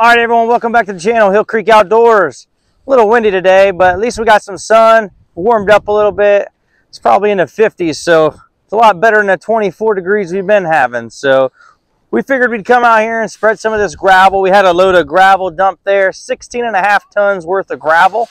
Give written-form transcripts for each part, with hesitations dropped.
All right, everyone, welcome back to the channel, Hill Creek Outdoors. A little windy today, but at least we got some sun, warmed up a little bit. It's probably in the 50s, so it's a lot better than the 24 degrees we've been having. So we figured we'd come out here and spread some of this gravel. We had a load of gravel dumped there, 16.5 tons worth of gravel.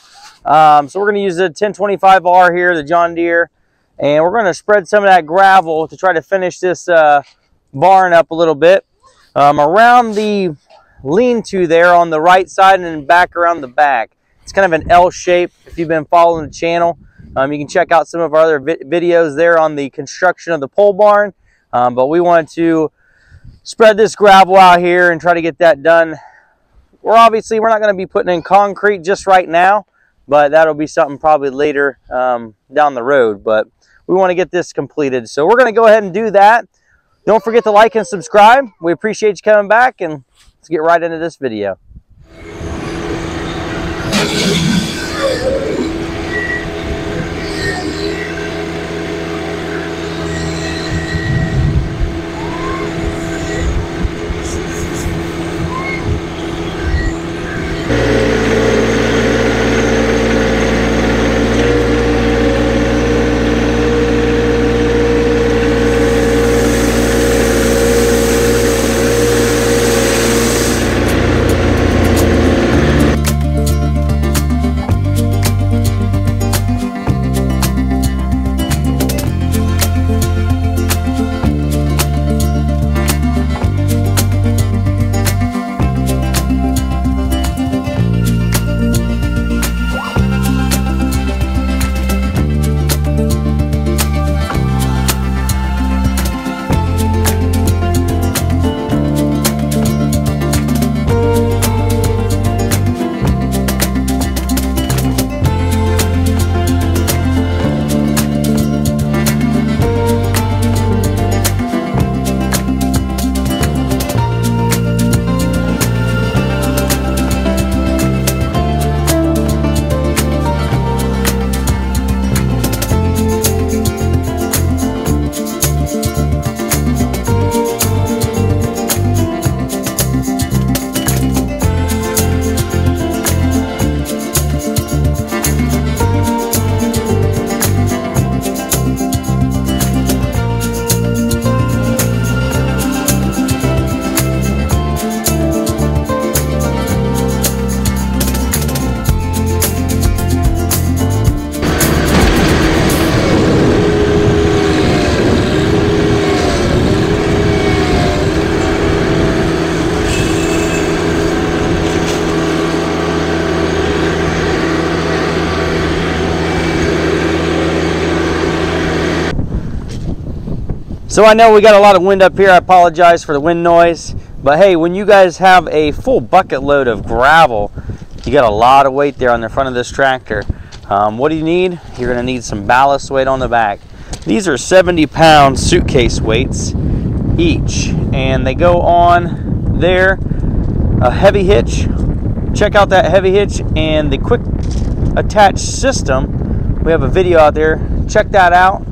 So we're gonna use the 1025R here, the John Deere, and we're gonna spread some of that gravel to try to finish this barn up a little bit. Around the lean-to there on the right side and then back around the back. It's kind of an L shape. If you've been following the channel, you can check out some of our other videos there on the construction of the pole barn. But we wanted to spread this gravel out here and try to get that done. We're not going to be putting in concrete just right now, but that'll be something probably later down the road. But we want to get this completed, so we're going to go ahead and do that. Don't forget to like and subscribe. We appreciate you coming back, and let's get right into this video. So I know we got a lot of wind up here. I apologize for the wind noise. But hey, when you guys have a full bucket load of gravel, you got a lot of weight there on the front of this tractor. What do you need? You're gonna need some ballast weight on the back. These are 70-pound suitcase weights each, and they go on there. A heavy hitch. Check out that heavy hitch and the quick attach system. We have a video out there. Check that out,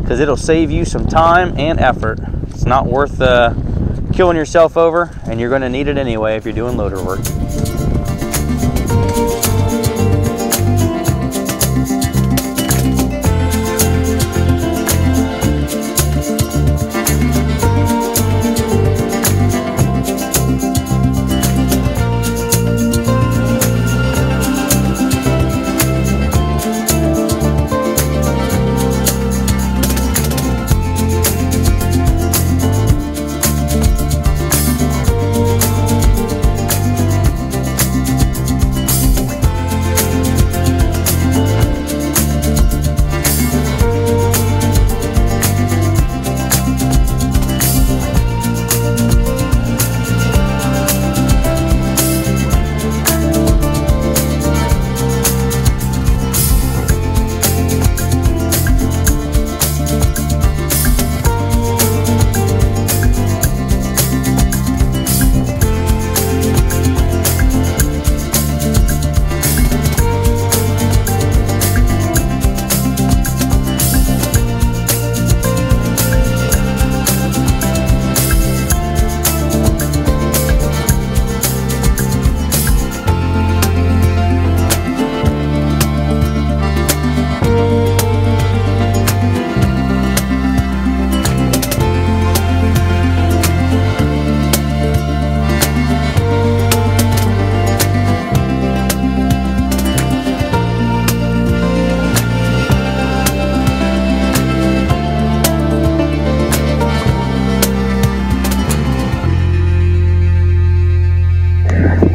because it'll save you some time and effort. It's not worth killing yourself over, and you're gonna need it anyway if you're doing loader work.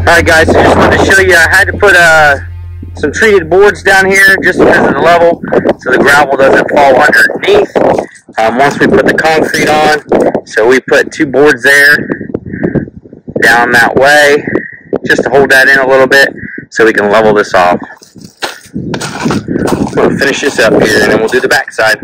Alright guys, so just wanted to show you, I had to put some treated boards down here just because of the level, so the gravel doesn't fall underneath once we put the concrete on. So we put two boards there down that way just to hold that in a little bit so we can level this off. I'm going to finish this up here and then we'll do the back side.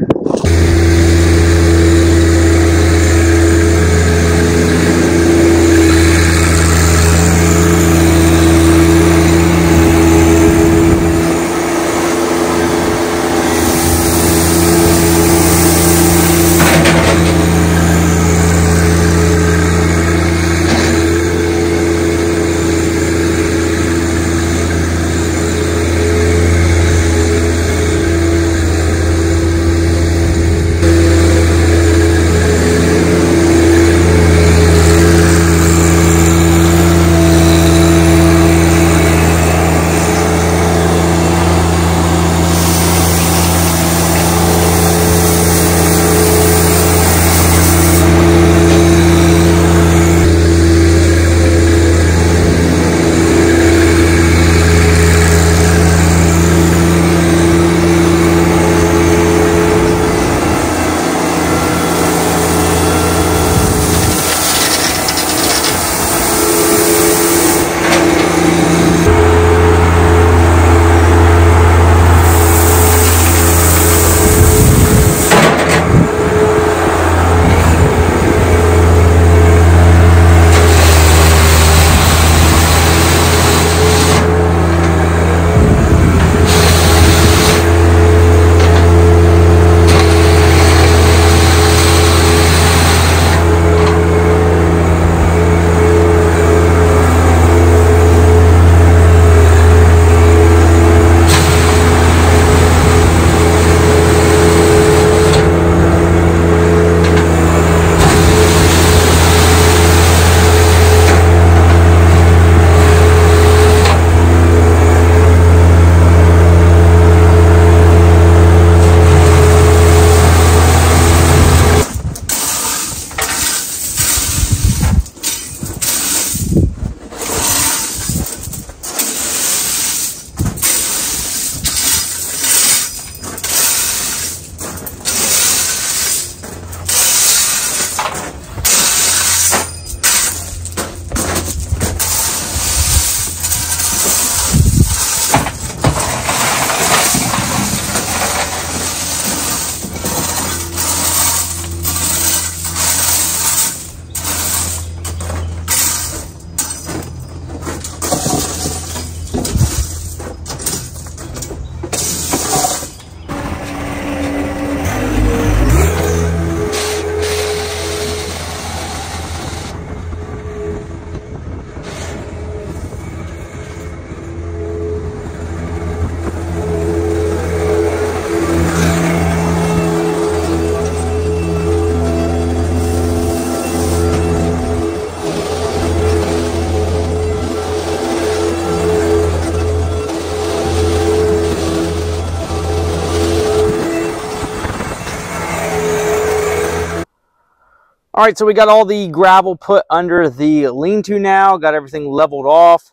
All right, so we got all the gravel put under the lean-to now, got everything leveled off.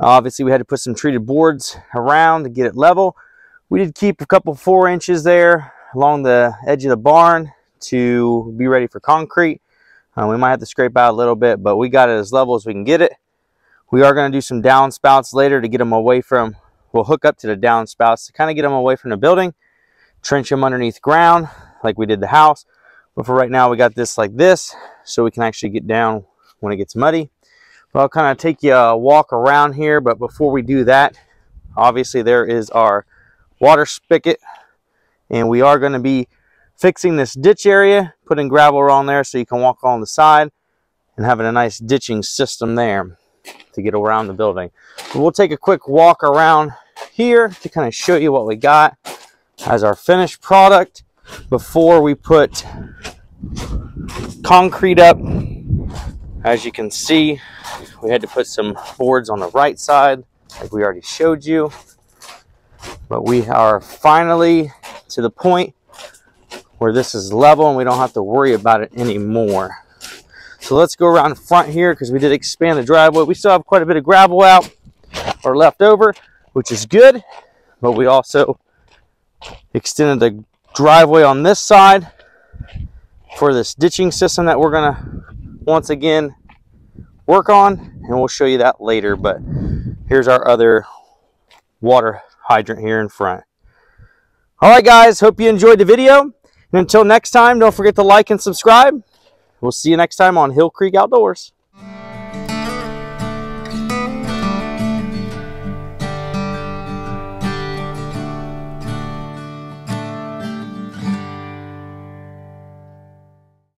Obviously, we had to put some treated boards around to get it level. We did keep a couple 4 inches there along the edge of the barn to be ready for concrete. We might have to scrape out a little bit, but we got it as level as we can get it. We are going to do some downspouts later to get them away from, we'll hook up to the downspouts to kind of get them away from the building, trench them underneath ground like we did the house. But for right now, we got this like this, so we can actually get down when it gets muddy. But I'll kind of take you a walk around here, but before we do that, obviously there is our water spigot, and we are going to be fixing this ditch area, putting gravel on there so you can walk on the side, and having a nice ditching system there to get around the building. But we'll take a quick walk around here to kind of show you what we got as our finished product before we put concrete up. As you can see, we had to put some boards on the right side like we already showed you, but we are finally to the point where this is level and we don't have to worry about it anymore. So let's go around front here because we did expand the driveway. We still have quite a bit of gravel out or left over, which is good, but we also extended the driveway on this side for this ditching system that we're gonna once again work on, and we'll show you that later. But here's our other water hydrant here in front. All right guys, hope you enjoyed the video, and until next time, don't forget to like and subscribe. We'll see you next time on Hill Creek Outdoors.